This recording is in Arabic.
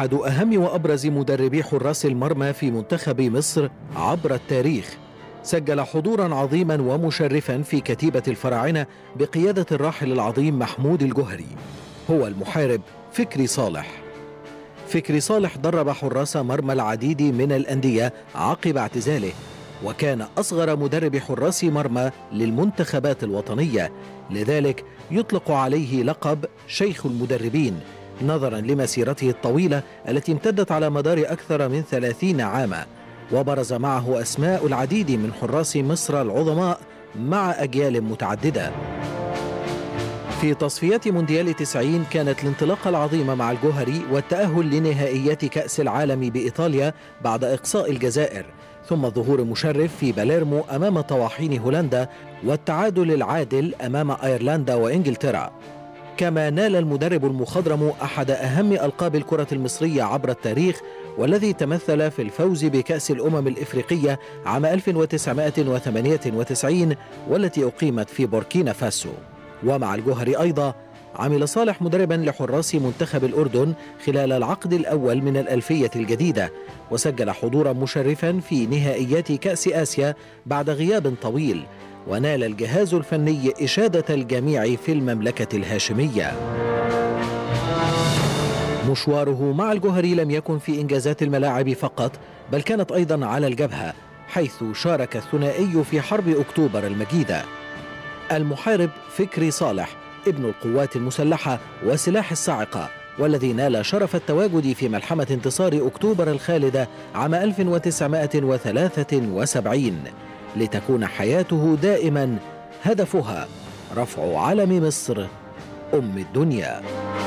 أحد أهم وأبرز مدربي حراس المرمى في منتخب مصر عبر التاريخ. سجل حضورا عظيما ومشرفا في كتيبة الفراعنة بقيادة الراحل العظيم محمود الجهري، هو المحارب فكري صالح. فكري صالح درب حراس مرمى العديد من الأندية عقب اعتزاله، وكان أصغر مدرب حراس مرمى للمنتخبات الوطنية، لذلك يطلق عليه لقب شيخ المدربين نظرا لمسيرته الطويلة التي امتدت على مدار أكثر من 30 عاما، وبرز معه أسماء العديد من حراس مصر العظماء مع أجيال متعددة. في تصفيات مونديال 90 كانت الانطلاقة العظيمة مع الجوهري والتأهل لنهائيات كأس العالم بإيطاليا بعد إقصاء الجزائر، ثم الظهور المشرف في باليرمو أمام طواحين هولندا والتعادل العادل أمام أيرلندا وإنجلترا. كما نال المدرب المخضرم أحد أهم ألقاب الكرة المصرية عبر التاريخ، والذي تمثل في الفوز بكأس الأمم الإفريقية عام 1998 والتي أقيمت في بوركينا فاسو. ومع الجوهري أيضا عمل صالح مدربا لحراس منتخب الأردن خلال العقد الأول من الألفية الجديدة، وسجل حضورا مشرفا في نهائيات كأس آسيا بعد غياب طويل، ونال الجهاز الفني إشادة الجميع في المملكة الهاشمية. مشواره مع الجوهري لم يكن في إنجازات الملاعب فقط، بل كانت أيضا على الجبهة، حيث شارك الثنائي في حرب أكتوبر المجيدة. المحارب فكري صالح ابن القوات المسلحة وسلاح الصاعقة، والذي نال شرف التواجد في ملحمة انتصار أكتوبر الخالدة عام 1973، لتكون حياته دائما هدفها رفع علم مصر أم الدنيا.